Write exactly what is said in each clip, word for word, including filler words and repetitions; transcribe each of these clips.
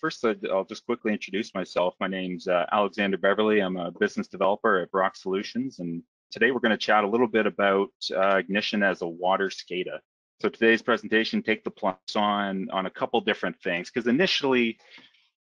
first, I'll just quickly introduce myself. My name's uh, Alexander Beverley. I'm a business developer at Brock Solutions, and today we're going to chat a little bit about uh, Ignition as a water SCADA. So today's presentation take the plus on on a couple different things, because initially,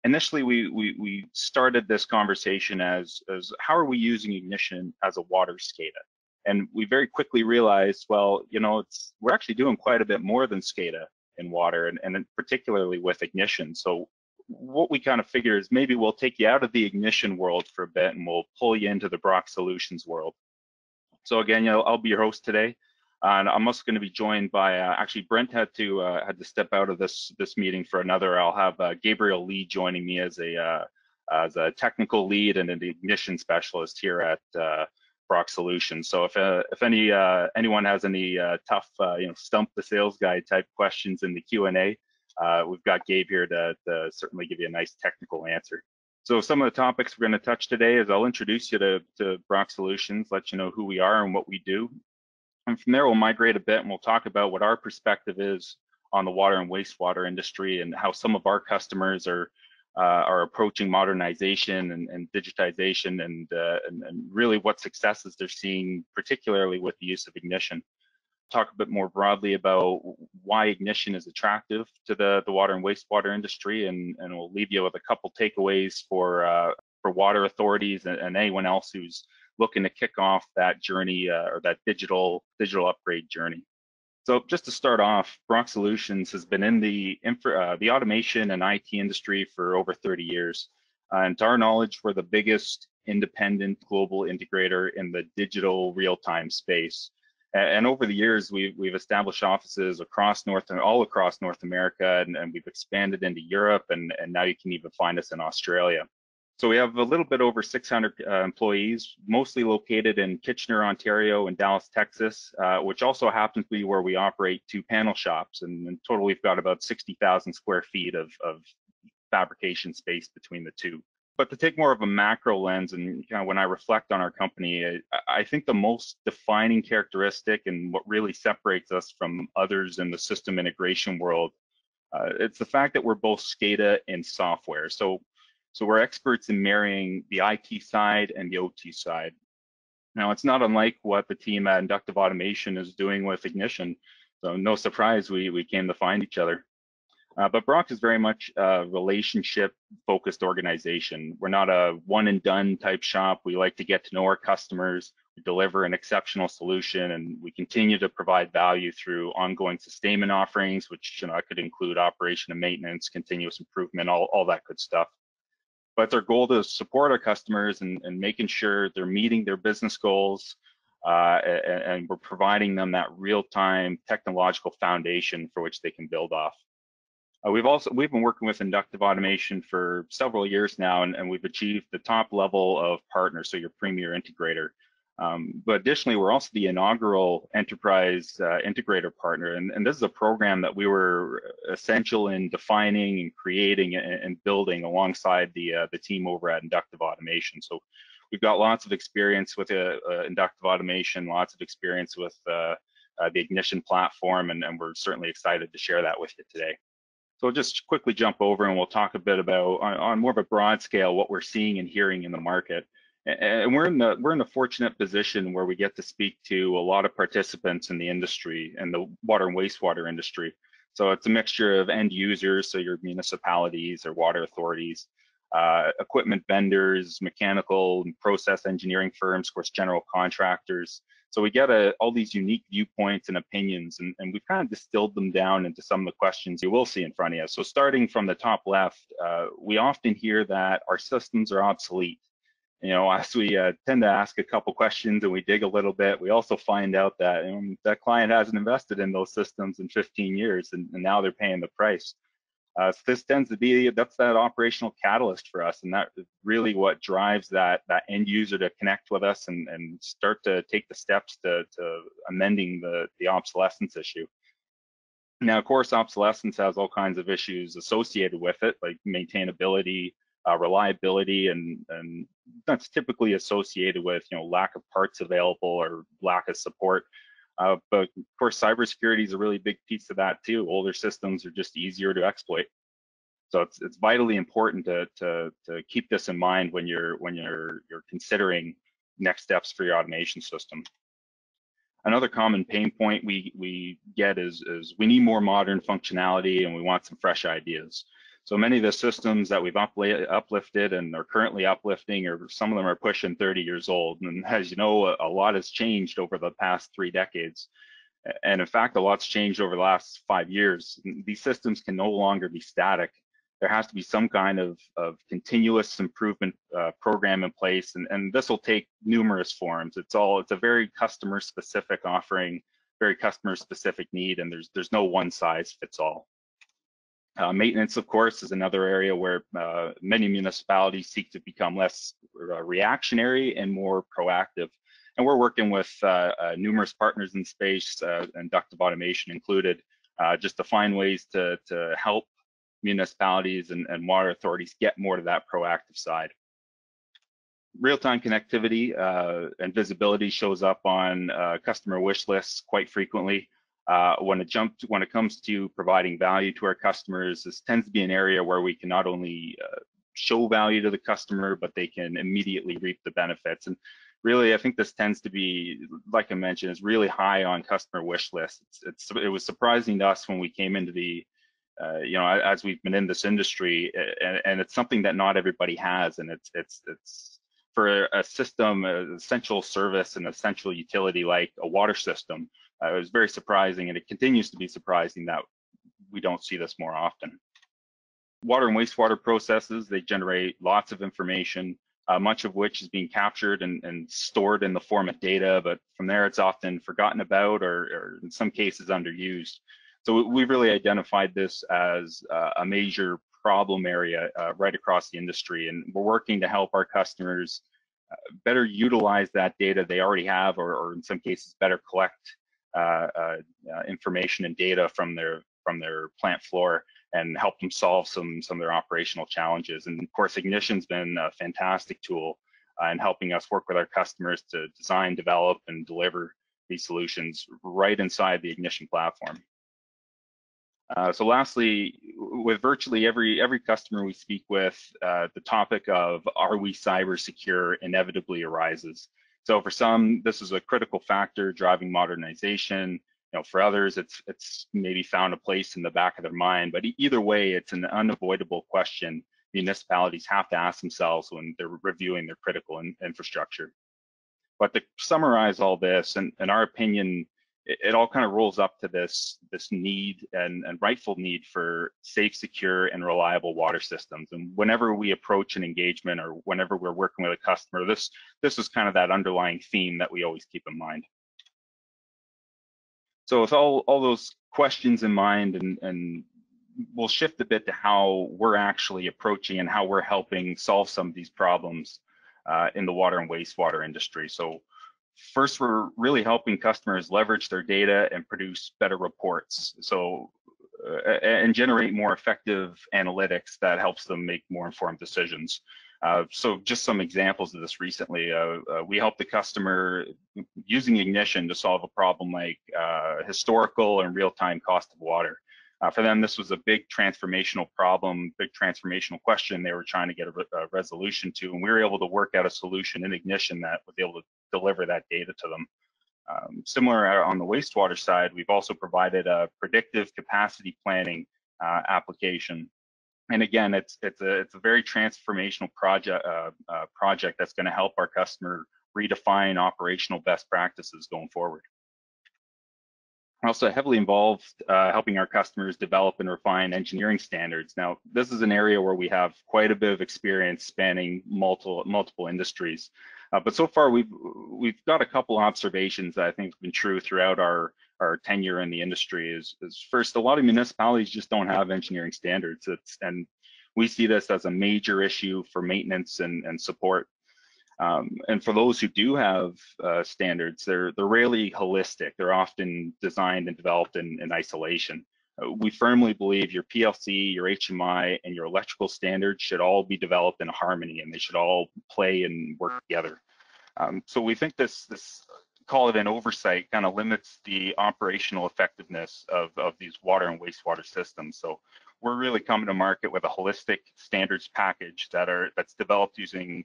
initially we, we we started this conversation as as how are we using Ignition as a water SCADA, and we very quickly realized, well, you know, it's we're actually doing quite a bit more than SCADA in water, and and particularly with Ignition. So what we kind of figure is maybe we'll take you out of the Ignition world for a bit and we'll pull you into the Brock Solutions world. So again, you know, I'll be your host today. Uh, and I'm also going to be joined by uh, actually Brent had to uh, had to step out of this this meeting for another. I'll have uh, Gabriel Lee joining me as a uh, as a technical lead and an Ignition specialist here at uh, Brock Solutions. So if uh, if any uh, anyone has any uh, tough uh, you know, stump the sales guy type questions in the Q and A, uh, we've got Gabe here to, to certainly give you a nice technical answer. So some of the topics we're going to touch today is I'll introduce you to to Brock Solutions, let you know who we are and what we do. And from there, we'll migrate a bit and we'll talk about what our perspective is on the water and wastewater industry and how some of our customers are uh, are approaching modernization and, and digitization and, uh, and, and really what successes they're seeing, particularly with the use of Ignition. Talk a bit more broadly about why Ignition is attractive to the, the water and wastewater industry, and, and we'll leave you with a couple takeaways for, uh, for water authorities and, and anyone else who's looking to kick off that journey uh, or that digital digital upgrade journey. So just to start off, Brock Solutions has been in the infra, uh, the automation and I T industry for over thirty years. Uh, and to our knowledge, we're the biggest independent global integrator in the digital real-time space. And, and over the years, we've, we've established offices across North and all across North America, and, and we've expanded into Europe, and, and now you can even find us in Australia. So we have a little bit over six hundred uh, employees, mostly located in Kitchener, Ontario, and Dallas, Texas, uh, which also happens to be where we operate two panel shops. And in total, we've got about sixty thousand square feet of, of fabrication space between the two. But to take more of a macro lens, and you know, when I reflect on our company, I, I think the most defining characteristic and what really separates us from others in the system integration world, uh, it's the fact that we're both SCADA and software. So So we're experts in marrying the I T side and the O T side. Now, it's not unlike what the team at Inductive Automation is doing with Ignition. So no surprise we, we came to find each other. Uh, but Brock is very much a relationship-focused organization. We're not a one-and-done type shop. We like to get to know our customers, we deliver an exceptional solution, and we continue to provide value through ongoing sustainment offerings, which, you know, could include operation and maintenance, continuous improvement, all, all that good stuff. But it's our goal to support our customers and, and making sure they're meeting their business goals, uh, and, and we're providing them that real-time technological foundation for which they can build off. Uh, we've also we've been working with Inductive Automation for several years now, and, and we've achieved the top level of partner, so your premier integrator. Um, but additionally, we're also the inaugural enterprise uh, integrator partner, and, and this is a program that we were essential in defining and creating and, and building alongside the uh, the team over at Inductive Automation. So we've got lots of experience with uh, uh, Inductive Automation, lots of experience with uh, uh, the Ignition platform, and, and we're certainly excited to share that with you today. So we'll just quickly jump over and we'll talk a bit about, on, on more of a broad scale, what we're seeing and hearing in the market. And we're in the we're in the fortunate position where we get to speak to a lot of participants in the industry and in the water and wastewater industry. So it's a mixture of end users, so your municipalities or water authorities, uh, equipment vendors, mechanical and process engineering firms, of course, general contractors. So we get a, all these unique viewpoints and opinions, and, and we've kind of distilled them down into some of the questions you will see in front of you. So starting from the top left, uh, we often hear that our systems are obsolete. You know, as we uh, tend to ask a couple questions and we dig a little bit, we also find out that um, that client hasn't invested in those systems in fifteen years, and, and now they're paying the price. Uh, so this tends to be, that's that operational catalyst for us, and that's really what drives that that end user to connect with us and, and start to take the steps to, to amending the, the obsolescence issue. Now, of course, obsolescence has all kinds of issues associated with it, like maintainability, Uh, reliability, and, and that's typically associated with, you know, lack of parts available or lack of support. Uh, but of course, cybersecurity is a really big piece of that too. Older systems are just easier to exploit. So it's it's vitally important to to to keep this in mind when you're when you're you're considering next steps for your automation system. Another common pain point we we get is is we need more modern functionality and we want some fresh ideas. So many of the systems that we've uplifted and are currently uplifting, or some of them are pushing thirty years old. And as you know, a, a lot has changed over the past three decades. And in fact, a lot's changed over the last five years. These systems can no longer be static. There has to be some kind of, of continuous improvement uh, program in place. And, and this will take numerous forms. It's all, it's a very customer specific offering, very customer specific need. And there's, there's no one size fits all. Uh, maintenance, of course, is another area where uh, many municipalities seek to become less uh, reactionary and more proactive. And we're working with uh, uh, numerous partners in space, uh, Inductive Automation included, uh, just to find ways to, to help municipalities and, and water authorities get more to that proactive side. Real-time connectivity uh, and visibility shows up on uh, customer wish lists quite frequently. Uh, when it jumped, when it comes to providing value to our customers, this tends to be an area where we can not only uh, show value to the customer, but they can immediately reap the benefits. And really, I think this tends to be, like I mentioned, is really high on customer wish lists. It's, it's, it was surprising to us when we came into the, uh, you know, as we've been in this industry, and, and it's something that not everybody has, and it's it's it's. For a system, an essential service, an essential utility like a water system, uh, it was very surprising, and it continues to be surprising that we don't see this more often. Water and wastewater processes, they generate lots of information, uh, much of which is being captured and, and stored in the form of data, but from there it's often forgotten about or, or in some cases underused. So we've really identified this as uh, a major problem area uh, right across the industry, and we're working to help our customers uh, better utilize that data they already have, or, or in some cases better collect uh, uh, information and data from their from their plant floor and help them solve some some of their operational challenges. And of course, Ignition's been a fantastic tool uh, in helping us work with our customers to design, develop, and deliver these solutions right inside the Ignition platform. Uh, so lastly, with virtually every every customer we speak with, uh, the topic of are we cyber secure inevitably arises. So for some, this is a critical factor driving modernization. You know, for others, it's it's maybe found a place in the back of their mind. But either way, it's an unavoidable question municipalities have to ask themselves when they're reviewing their critical in, infrastructure. But to summarize all this, and in our opinion, it all kind of rolls up to this this need and, and rightful need for safe, secure, and reliable water systems. And whenever we approach an engagement or whenever we're working with a customer, this this is kind of that underlying theme that we always keep in mind. So with all, all those questions in mind, and, and we'll shift a bit to how we're actually approaching and how we're helping solve some of these problems uh, in the water and wastewater industry. So first, we're really helping customers leverage their data and produce better reports, so uh, and generate more effective analytics that helps them make more informed decisions. Uh, so just some examples of this recently, uh, uh, we helped the customer using Ignition to solve a problem like uh, historical and real-time cost of water. Uh, for them, this was a big transformational problem, big transformational question they were trying to get a, re a resolution to, and we were able to work out a solution in Ignition that was able to deliver that data to them. Um, similar on the wastewater side, we've also provided a predictive capacity planning uh, application, and again, it's it's a it's a very transformational project uh, uh, project that's going to help our customer redefine operational best practices going forward. We're also heavily involved uh, helping our customers develop and refine engineering standards. Now, this is an area where we have quite a bit of experience spanning multiple multiple industries, uh, but so far we've we've got a couple observations that I think have been true throughout our our tenure in the industry. Is, is first, a lot of municipalities just don't have engineering standards, it's, and we see this as a major issue for maintenance and and support. Um, and for those who do have uh, standards, they're, they're rarely holistic. They're often designed and developed in, in isolation. Uh, we firmly believe your P L C, your H M I, and your electrical standards should all be developed in harmony, and they should all play and work together. Um, so we think this, this, call it an oversight, kind of limits the operational effectiveness of, of these water and wastewater systems. So we're really coming to market with a holistic standards package that are that's developed using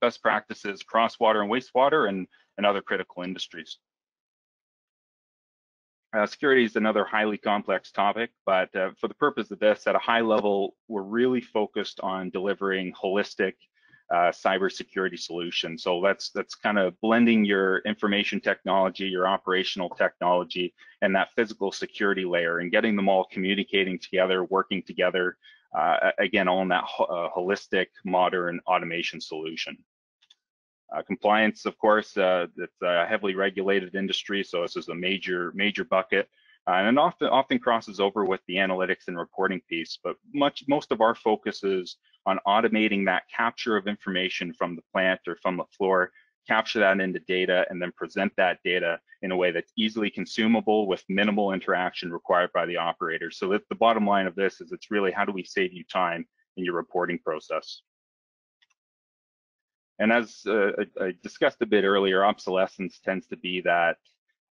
best practices across water and wastewater and, and other critical industries. Uh, security is another highly complex topic, but uh, for the purpose of this, at a high level, we're really focused on delivering holistic uh, cybersecurity solutions. So that's that's kind of blending your information technology, your operational technology, and that physical security layer, and getting them all communicating together, working together, uh, again, all in that ho uh, holistic, modern automation solution. Uh, compliance, of course, uh, it's a heavily regulated industry, so this is a major, major bucket, uh, and it often, often crosses over with the analytics and reporting piece. But much, most of our focus is on automating that capture of information from the plant or from the floor, capture that into data, and then present that data in a way that's easily consumable with minimal interaction required by the operator. So that the bottom line of this is, it's really, how do we save you time in your reporting process? And as uh, I discussed a bit earlier, obsolescence tends to be that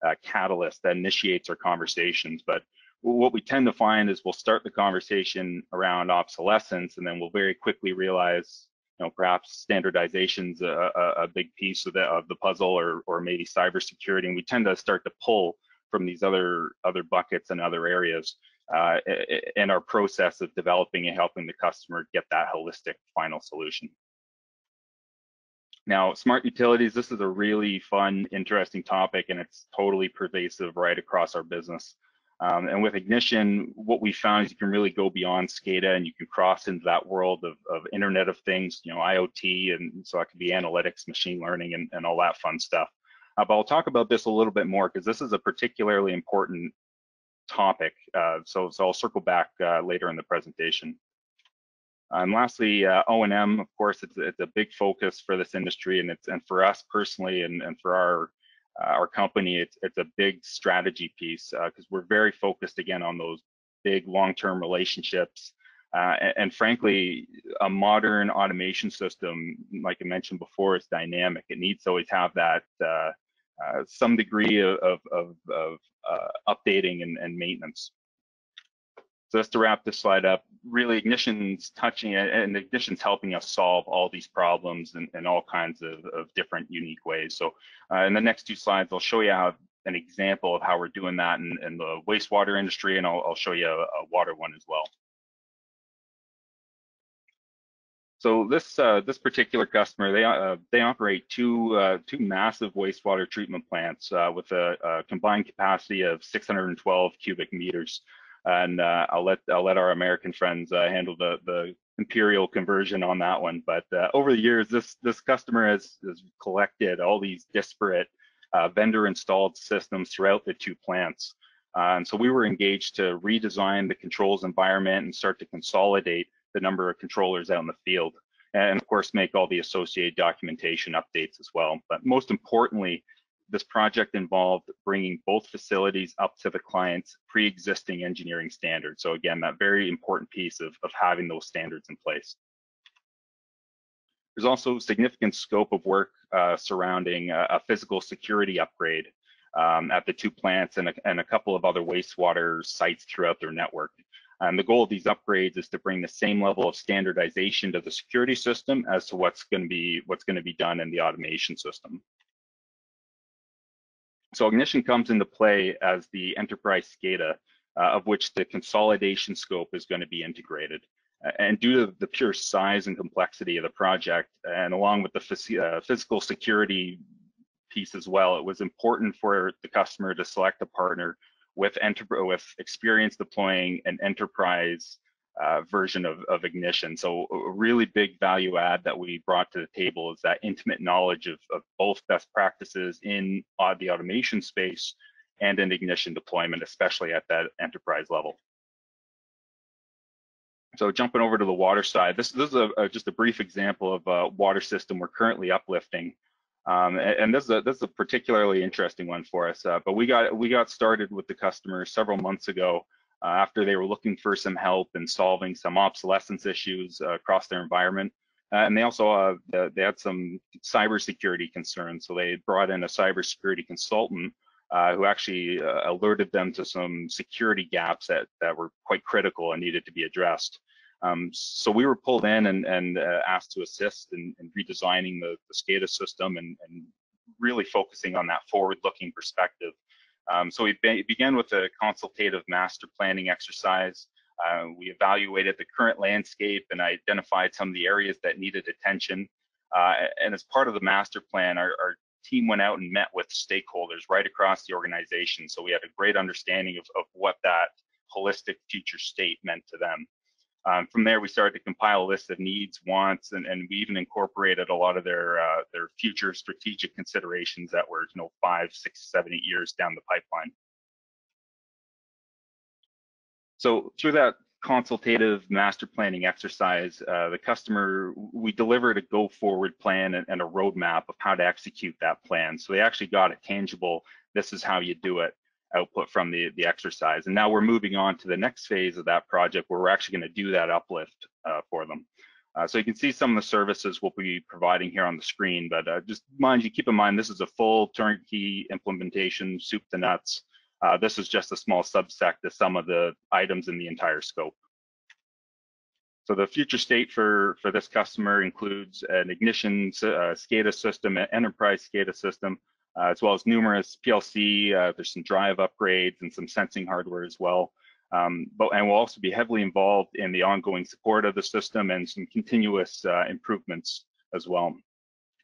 uh, catalyst that initiates our conversations. But what we tend to find is, we'll start the conversation around obsolescence, and then we'll very quickly realize, you know, perhaps standardization's a, a, a big piece of the, of the puzzle, or, or maybe cybersecurity. And we tend to start to pull from these other, other buckets and other areas uh, in our process of developing and helping the customer get that holistic final solution. Now, smart utilities, this is a really fun, interesting topic, and it's totally pervasive right across our business. Um, and with Ignition, what we found is you can really go beyond SCADA, and you can cross into that world of, of Internet of Things, you know, IoT, and so that could be analytics, machine learning, and, and all that fun stuff. Uh, but I'll talk about this a little bit more, because this is a particularly important topic. Uh, so, so I'll circle back uh, later in the presentation. And lastly, uh, O and M, of course, it's, it's a big focus for this industry, and it's and for us personally, and, and for our uh, our company, it's, it's a big strategy piece, because uh, we're very focused, again, on those big long-term relationships. Uh, and, and frankly, a modern automation system, like I mentioned before, is dynamic. It needs to always have that uh, uh, some degree of, of, of, of uh, updating and, and maintenance. So just to wrap this slide up, really Ignition's touching it, and Ignition's helping us solve all these problems in, in all kinds of, of different unique ways. So uh, in the next two slides, I'll show you how, an example of how we're doing that in, in the wastewater industry, and I'll, I'll show you a, a water one as well. So this uh, this particular customer, they uh, they operate two uh, two massive wastewater treatment plants uh, with a, a combined capacity of six hundred twelve cubic meters. And uh, I'll let I'll let our American friends uh, handle the the imperial conversion on that one. But uh, over the years, this this customer has, has collected all these disparate uh, vendor installed systems throughout the two plants, uh, and so we were engaged to redesign the controls environment and start to consolidate the number of controllers out in the field, and of course make all the associated documentation updates as well. But most importantly, this project involved bringing both facilities up to the client's pre-existing engineering standards. So again, that very important piece of, of having those standards in place. There's also significant scope of work uh, surrounding a, a physical security upgrade um, at the two plants and a, and a couple of other wastewater sites throughout their network. And the goal of these upgrades is to bring the same level of standardization to the security system as to what's going to be what's going to be done in the automation system. So Ignition comes into play as the enterprise SCADA, uh, of which the consolidation scope is going to be integrated. And due to the pure size and complexity of the project, and along with the phys uh, physical security piece as well, it was important for the customer to select a partner with, with experience deploying an enterprise uh, version of, of Ignition. So a really big value add that we brought to the table is that intimate knowledge of, of both best practices in uh, the automation space and in Ignition deployment, especially at that enterprise level. So jumping over to the water side, this, this is a, a, just a brief example of a water system we're currently uplifting. Um, and, and this is a this is a particularly interesting one for us, uh, but we got we got started with the customer several months ago. Uh, after they were looking for some help in solving some obsolescence issues uh, across their environment. Uh, and they also uh, they had some cybersecurity concerns, so they brought in a cybersecurity consultant uh, who actually uh, alerted them to some security gaps that, that were quite critical and needed to be addressed. Um, so we were pulled in and, and uh, asked to assist in, in redesigning the, the SCADA system and, and really focusing on that forward-looking perspective. Um, so we be began with a consultative master planning exercise. Uh, we evaluated the current landscape and identified some of the areas that needed attention. Uh, and as part of the master plan, our, our team went out and met with stakeholders right across the organization. So we had a great understanding of, of what that holistic future state meant to them. Um, from there, we started to compile a list of needs, wants, and, and we even incorporated a lot of their uh, their future strategic considerations that were, you know, five, six, seven, eight years down the pipeline. So through that consultative master planning exercise, uh, the customer, we delivered a go forward plan and, and a roadmap of how to execute that plan. So they actually got it tangible. This is how you do it. Output from the, the exercise. And now we're moving on to the next phase of that project where we're actually going to do that uplift uh, for them. Uh, so you can see some of the services we'll be providing here on the screen, but uh, just mind you, keep in mind, this is a full turnkey implementation, soup to nuts. Uh, this is just a small subset to some of the items in the entire scope. So the future state for, for this customer includes an Ignition uh, SCADA system, an enterprise SCADA system, Uh, as well as numerous P L C, uh, there's some drive upgrades and some sensing hardware as well. Um, but, and we'll also be heavily involved in the ongoing support of the system and some continuous uh, improvements as well.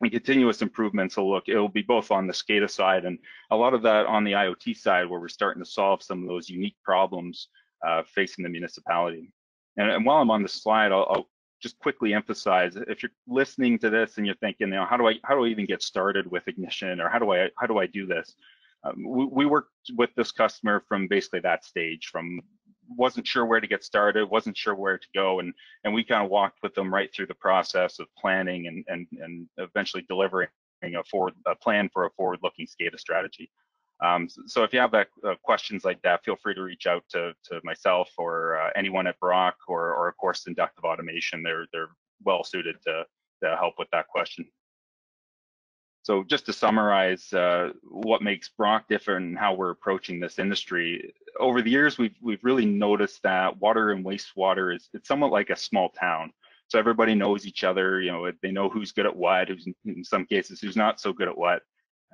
And continuous improvements will look, it'll be both on the SCADA side and a lot of that on the IoT side where we're starting to solve some of those unique problems uh, facing the municipality. And, and while I'm on the slide, I'll, I'll just quickly emphasize, if you're listening to this and you're thinking, you know, how do I how do I even get started with Ignition, or how do I how do I do this? Um, we, we worked with this customer from basically that stage, from wasn't sure where to get started, wasn't sure where to go, and and we kind of walked with them right through the process of planning and and and eventually delivering a forward a plan for a forward-looking SCADA strategy. Um, so if you have that, uh, questions like that, feel free to reach out to, to myself or uh, anyone at Brock or, or of course, Inductive Automation. They're, they're well suited to, to help with that question. So just to summarize uh, what makes Brock different and how we're approaching this industry, over the years, we've, we've really noticed that water and wastewater is it's somewhat like a small town. So everybody knows each other, you know, they know who's good at what, who's in some cases, who's not so good at what.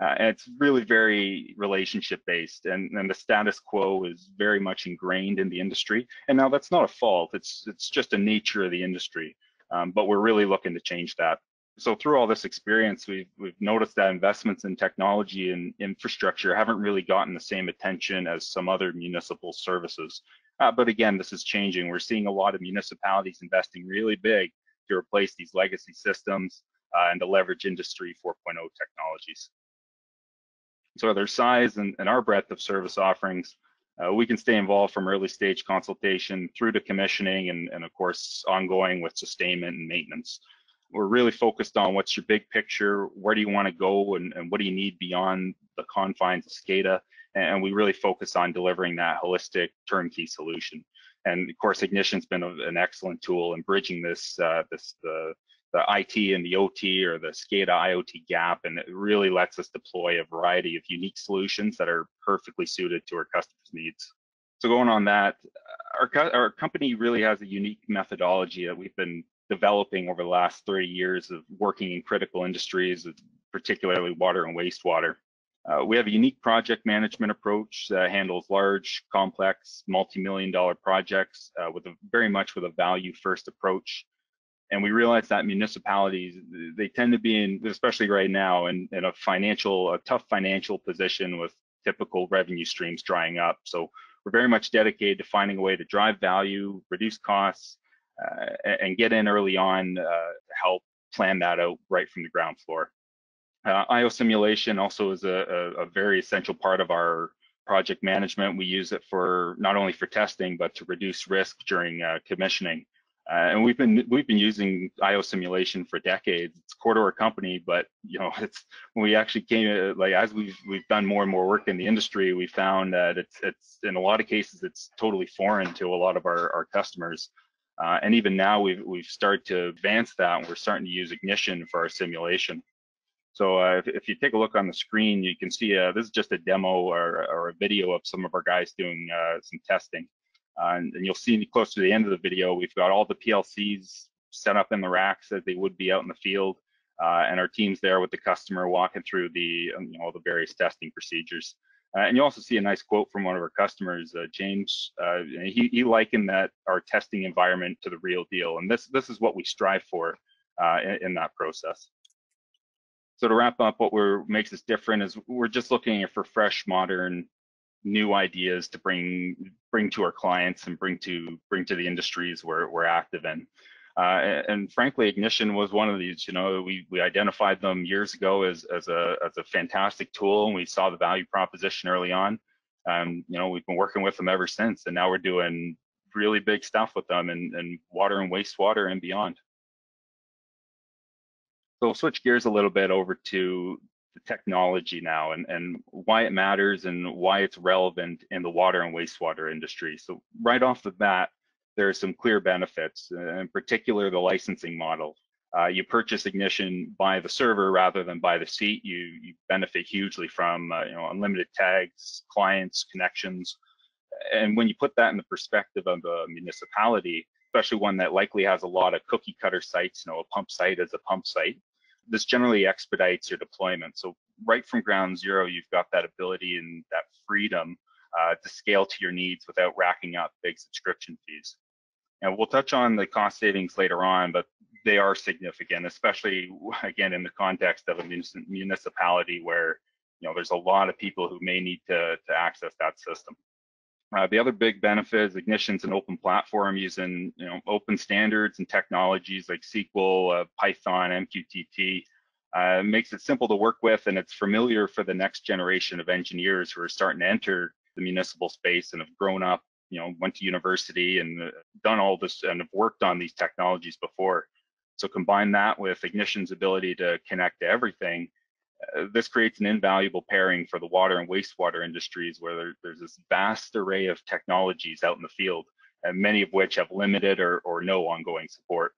Uh, and it's really very relationship based, and, and the status quo is very much ingrained in the industry. And now that's not a fault, it's it's just a nature of the industry, um, but we're really looking to change that. So through all this experience, we've, we've noticed that investments in technology and infrastructure haven't really gotten the same attention as some other municipal services. Uh, but again, this is changing. We're seeing a lot of municipalities investing really big to replace these legacy systems uh, and to leverage Industry four point oh technologies. So their size and, and our breadth of service offerings, uh, we can stay involved from early stage consultation through to commissioning and, and of course, ongoing with sustainment and maintenance. We're really focused on what's your big picture, where do you want to go, and, and what do you need beyond the confines of SCADA, and we really focus on delivering that holistic turnkey solution. And of course, Ignition's been a, an excellent tool in bridging this, uh, this the, the I T and the O T or the SCADA IoT gap, and it really lets us deploy a variety of unique solutions that are perfectly suited to our customers' needs. So going on that, our, co our company really has a unique methodology that we've been developing over the last thirty years of working in critical industries, particularly water and wastewater. Uh, we have a unique project management approach that handles large, complex, multi-million dollar projects uh, with a, very much with a value-first approach. And we realize that municipalities, they tend to be in, especially right now, in, in a financial, a tough financial position with typical revenue streams drying up. So we're very much dedicated to finding a way to drive value, reduce costs, uh, and get in early on uh, to help plan that out right from the ground floor. Uh, I O simulation also is a, a, a very essential part of our project management. We use it for not only for testing, but to reduce risk during uh, commissioning. Uh, and we've been we've been using I O simulation for decades. It's core to our company, but you know, it's when we actually came like as we've we've done more and more work in the industry, we found that it's it's in a lot of cases it's totally foreign to a lot of our our customers. Uh, and even now we've we've started to advance that, and we're starting to use Ignition for our simulation. So uh, if, if you take a look on the screen, you can see uh, this is just a demo or, or a video of some of our guys doing uh, some testing. Uh, and, and you'll see close to the end of the video, we've got all the P L Cs set up in the racks as they would be out in the field. Uh, and our team's there with the customer walking through the, you know, all the various testing procedures. Uh, and you also see a nice quote from one of our customers, uh, James. Uh, he, he likened that our testing environment to the real deal. And this, this is what we strive for uh, in, in that process. So to wrap up, what we're, makes us different is we're just looking for fresh, modern, new ideas to bring bring to our clients and bring to bring to the industries we're we're active in. Uh, and frankly, Ignition was one of these. You know, we we identified them years ago as as a as a fantastic tool, and we saw the value proposition early on. Um, you know, we've been working with them ever since, and now we're doing really big stuff with them, and and water and wastewater and beyond. So we'll switch gears a little bit over to the technology now, and and why it matters and why it's relevant in the water and wastewater industry. So right off the bat, there are some clear benefits, in particular the licensing model. Uh, you purchase Ignition by the server rather than by the seat. You, you benefit hugely from uh, you know, unlimited tags, clients, connections. And when you put that in the perspective of a municipality, especially one that likely has a lot of cookie cutter sites, you know, a pump site is a pump site, this generally expedites your deployment. So right from ground zero, you've got that ability and that freedom uh, to scale to your needs without racking up big subscription fees. And we'll touch on the cost savings later on, but they are significant, especially, again, in the context of a municipality where, you know, there's a lot of people who may need to, to access that system. Uh, the other big benefit is Ignition's an open platform using, you know, open standards and technologies like S Q L, uh, Python, M Q T T. Uh, it makes it simple to work with, and it's familiar for the next generation of engineers who are starting to enter the municipal space and have grown up, you know, went to university and done all this and have worked on these technologies before. So combine that with Ignition's ability to connect to everything. Uh, this creates an invaluable pairing for the water and wastewater industries, where there, there's this vast array of technologies out in the field, and many of which have limited or, or no ongoing support.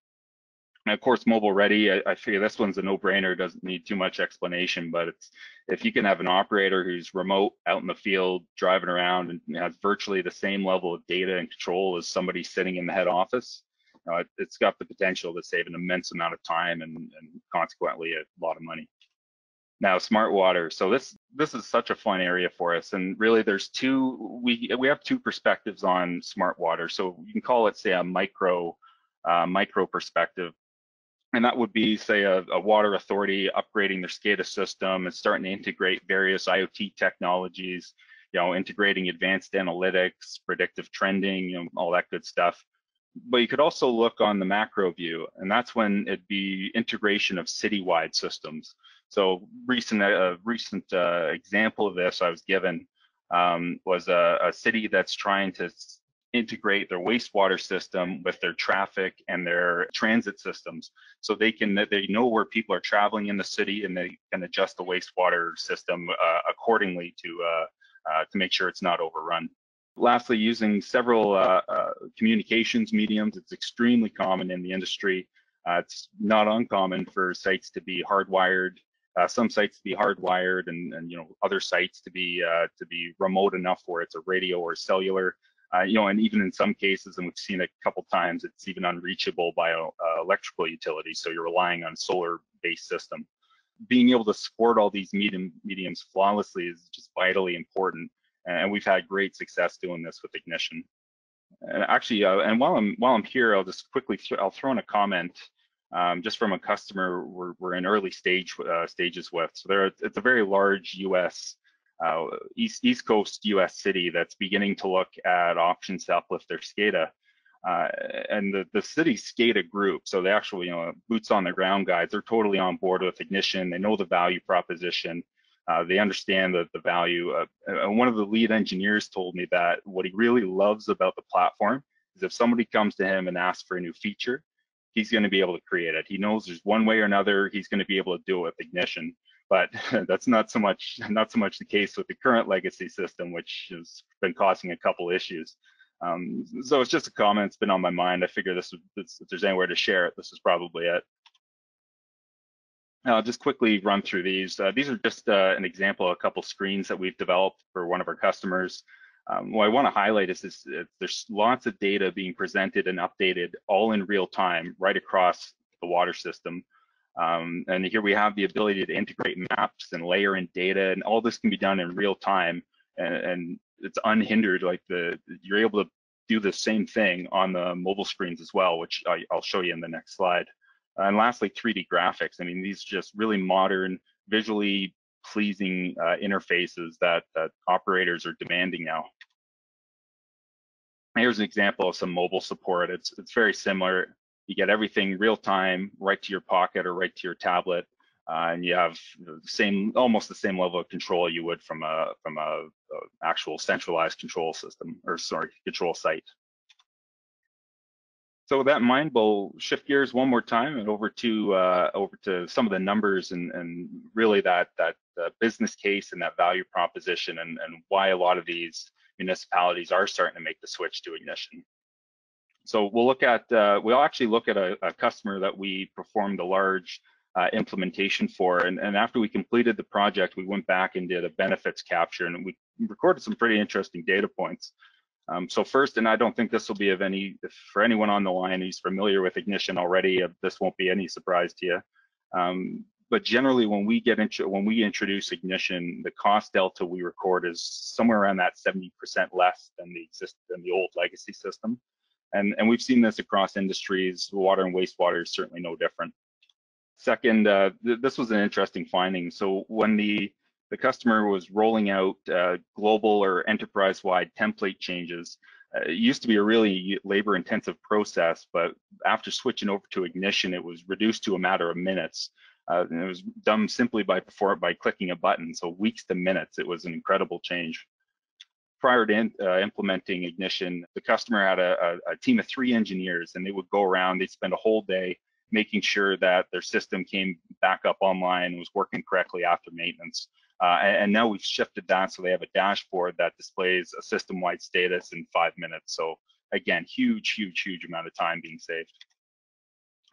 And of course, mobile ready, I, I figure this one's a no-brainer, doesn't need too much explanation, but it's, if you can have an operator who's remote out in the field, driving around, and has virtually the same level of data and control as somebody sitting in the head office, you know, it, it's got the potential to save an immense amount of time and, and consequently a lot of money. Now, smart water. So this this is such a fun area for us, and really there's two, we we have two perspectives on smart water. So you can call it, say, a micro uh, micro perspective, and that would be, say, a, a water authority upgrading their SCADA system and starting to integrate various IoT technologies, you know, integrating advanced analytics, predictive trending, you know, all that good stuff. But you could also look on the macro view, and that's when it'd be integration of citywide systems. So recent a uh, recent uh, example of this I was given um, was a, a city that's trying to integrate their wastewater system with their traffic and their transit systems, so they can they know where people are traveling in the city, and they can adjust the wastewater system uh, accordingly to uh, uh, to make sure it's not overrun. Lastly, using several uh, uh, communications mediums, it's extremely common in the industry. Uh, it's not uncommon for sites to be hardwired. Uh, some sites to be hardwired, and, and you know, other sites to be uh, to be remote enough where it's a radio or cellular, uh, you know, and even in some cases, and we've seen a couple times, it's even unreachable by a, uh, electrical utility. So you're relying on a solar-based system. Being able to support all these medium, mediums flawlessly is just vitally important, and we've had great success doing this with Ignition. And actually, uh, and while I'm while I'm here, I'll just quickly th I'll throw in a comment. Um, just from a customer we're, we're in early stage uh, stages with. So there, it's a very large U S uh, East East Coast U S city that's beginning to look at options to uplift their SCADA, uh, and the the city SCADA group. So the actual, you know, boots on the ground guys, they're totally on board with Ignition. They know the value proposition. Uh, they understand the the value. Of, and one of the lead engineers told me that what he really loves about the platform is if somebody comes to him and asks for a new feature, he's going to be able to create it. He knows there's one way or another he's going to be able to do it with Ignition, but that's not so much not so much the case with the current legacy system, which has been causing a couple issues. Um, so it's just a comment. It's been on my mind. I figure this, this if there's anywhere to share it, this is probably it. I'll just quickly run through these. Uh, these are just uh, an example of a couple screens that we've developed for one of our customers. Um, what I want to highlight is this, uh, there's lots of data being presented and updated all in real time right across the water system. Um, and here we have the ability to integrate maps and layer in data, and all this can be done in real time, and, and it's unhindered. Like the, you're able to do the same thing on the mobile screens as well, which I, I'll show you in the next slide. And lastly, three D graphics. I mean, these just really modern, visually pleasing uh, interfaces that, that operators are demanding now. Here's an example of some mobile support. It's, it's very similar. You get everything real time, right to your pocket or right to your tablet, uh, and you have the same, almost the same level of control you would from a from a, a actual centralized control system, or sorry, control site. So with that in mind, we'll shift gears one more time and over to uh, over to some of the numbers and, and really that that uh, business case and that value proposition, and, and why a lot of these municipalities are starting to make the switch to Ignition. So we'll look at uh, we'll actually look at a, a customer that we performed a large uh, implementation for, and, and after we completed the project, we went back and did a benefits capture, and we recorded some pretty interesting data points. Um, so first, and I don't think this will be of any, for anyone on the line who's familiar with Ignition already, uh, this won't be any surprise to you. Um, but generally, when we get into, when we introduce Ignition, the cost delta we record is somewhere around that seventy percent less than the exist than the old legacy system, and and we've seen this across industries. Water and wastewater is certainly no different. Second, uh, th this was an interesting finding. So when the The customer was rolling out uh, global or enterprise-wide template changes. Uh, it used to be a really labor-intensive process, but after switching over to Ignition, it was reduced to a matter of minutes. Uh, and it was done simply by before, by clicking a button, so weeks to minutes. It was an incredible change. Prior to in, uh, implementing Ignition, the customer had a, a, a team of three engineers, and they would go around, they'd spend a whole day making sure that their system came back up online and was working correctly after maintenance. Uh, and, and now we've shifted that, so they have a dashboard that displays a system-wide status in five minutes. So again, huge, huge, huge amount of time being saved.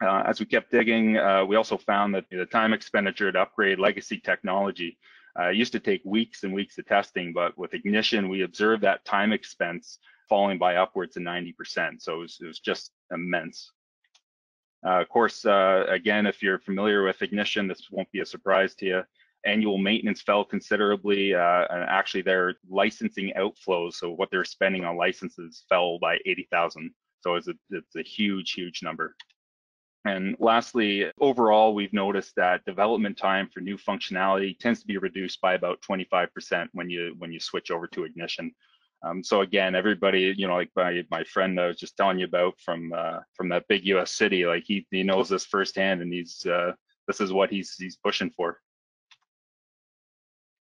Uh, as we kept digging, uh, we also found that the time expenditure to upgrade legacy technology uh, used to take weeks and weeks of testing, but with Ignition, we observed that time expense falling by upwards of ninety percent. So it was, it was just immense. Uh, of course, uh, again, if you're familiar with Ignition, this won't be a surprise to you. Annual maintenance fell considerably, uh, and actually their licensing outflows, so what they're spending on licenses, fell by eighty thousand. So it's a, it's a huge, huge number. And lastly, overall, we've noticed that development time for new functionality tends to be reduced by about twenty-five percent when you when you switch over to Ignition. Um, so again, everybody, you know, like my, my friend I was just telling you about from uh, from that big U S city, like he, he knows this firsthand, and he's uh, this is what he's he's pushing for.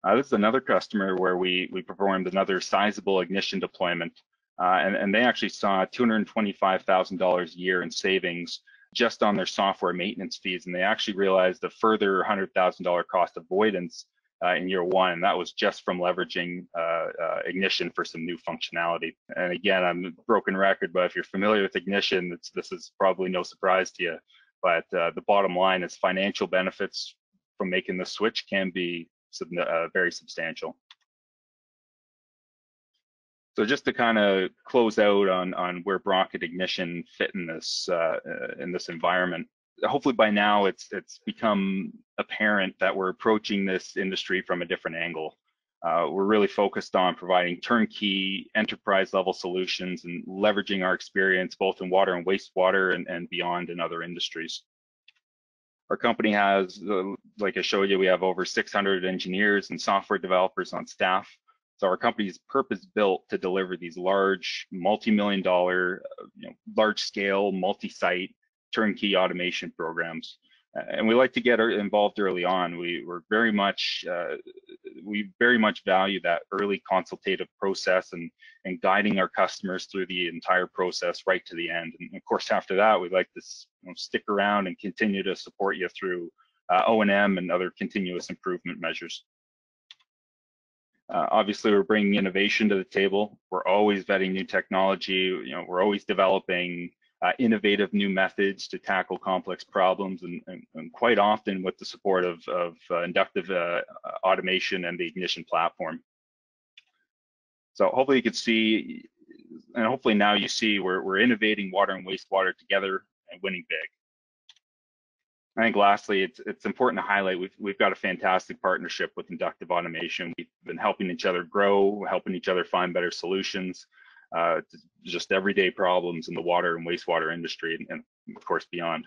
Uh, this is another customer where we, we performed another sizable Ignition deployment, uh, and, and they actually saw two hundred twenty-five thousand dollars a year in savings just on their software maintenance fees, and they actually realized a further one hundred thousand dollar cost avoidance uh, in year one, and that was just from leveraging uh, uh, Ignition for some new functionality. And again, I'm a broken record, but if you're familiar with Ignition, it's, this is probably no surprise to you, but uh, the bottom line is financial benefits from making the switch can be Uh, very substantial. So just to kind of close out on on where Brock and Ignition fit in this uh, uh, in this environment. Hopefully by now it's it's become apparent that we're approaching this industry from a different angle. Uh, we're really focused on providing turnkey enterprise level solutions and leveraging our experience both in water and wastewater and, and beyond in other industries. Our company has, uh, like I showed you, we have over six hundred engineers and software developers on staff. So our company is purpose-built to deliver these large, multi-million dollar, you know, large-scale, multi-site, turnkey automation programs. And we like to get involved early on. We we're very much, uh, we very much value that early consultative process and, and guiding our customers through the entire process right to the end. And of course, after that, we like to you know, stick around and continue to support you through uh, O and M and other continuous improvement measures. Uh, obviously, we're bringing innovation to the table. We're always vetting new technology. You know, we're always developing uh, innovative new methods to tackle complex problems, and, and, and quite often with the support of, of uh, inductive uh, automation and the Ignition platform. So hopefully you can see, and hopefully now you see we're, we're innovating water and wastewater together and winning big. I think lastly, it's, it's important to highlight we've, we've got a fantastic partnership with Inductive Automation. We've been helping each other grow, helping each other find better solutions, uh, to just everyday problems in the water and wastewater industry, and, and of course beyond.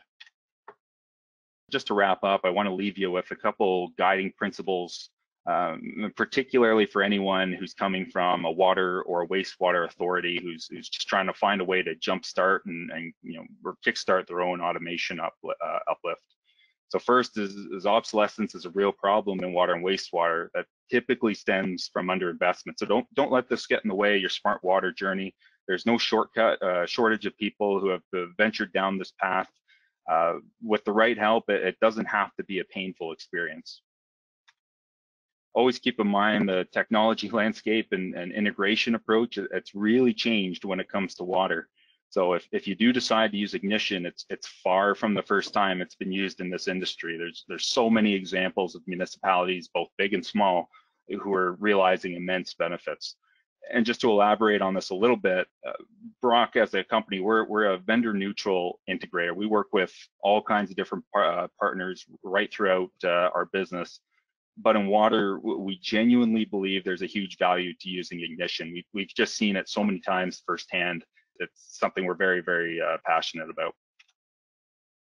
Just to wrap up, I want to leave you with a couple guiding principles, um, particularly for anyone who's coming from a water or a wastewater authority who's, who's just trying to find a way to jumpstart and, and you know, or kickstart their own automation up, uh, uplift. So first is, is obsolescence is a real problem in water and wastewater that typically stems from underinvestment. So don't don't let this get in the way of your smart water journey. There's no shortcut, uh, shortage of people who have ventured down this path. Uh, with the right help, it, it doesn't have to be a painful experience. Always keep in mind the technology landscape and, and integration approach. It's really changed when it comes to water. So if, if you do decide to use Ignition, it's it's far from the first time it's been used in this industry. There's there's so many examples of municipalities, both big and small, who are realizing immense benefits. And just to elaborate on this a little bit, uh, Brock, as a company, we're, we're a vendor neutral integrator. We work with all kinds of different par uh, partners right throughout uh, our business. But in water, we genuinely believe there's a huge value to using Ignition. We, we've just seen it so many times firsthand. It's something we're very, very uh, passionate about.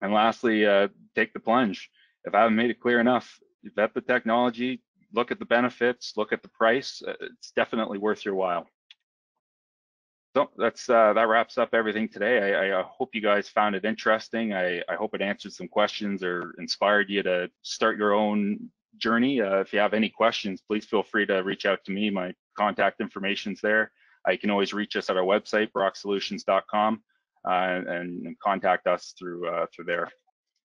And lastly, uh, take the plunge. If I haven't made it clear enough, vet the technology, look at the benefits, look at the price. Uh, it's definitely worth your while. So that's uh, that wraps up everything today. I, I hope you guys found it interesting. I, I hope it answered some questions or inspired you to start your own journey. Uh, if you have any questions, please feel free to reach out to me. My contact information's there. Uh, you can always reach us at our website, brock solutions dot com, uh, and, and contact us through uh, through there.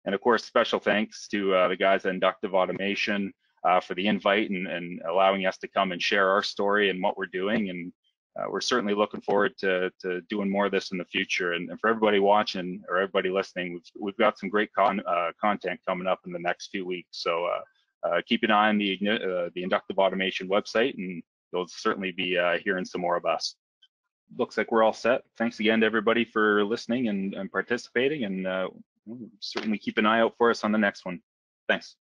And of course, special thanks to uh, the guys at Inductive Automation uh, for the invite and, and allowing us to come and share our story and what we're doing. And uh, we're certainly looking forward to, to doing more of this in the future. And, and for everybody watching or everybody listening, we've, we've got some great con uh, content coming up in the next few weeks. So uh, uh, keep an eye on the, uh, the Inductive Automation website, and you'll certainly be uh, hearing some more of us. Looks like we're all set. Thanks again to everybody for listening and, and participating, and uh, certainly keep an eye out for us on the next one. Thanks.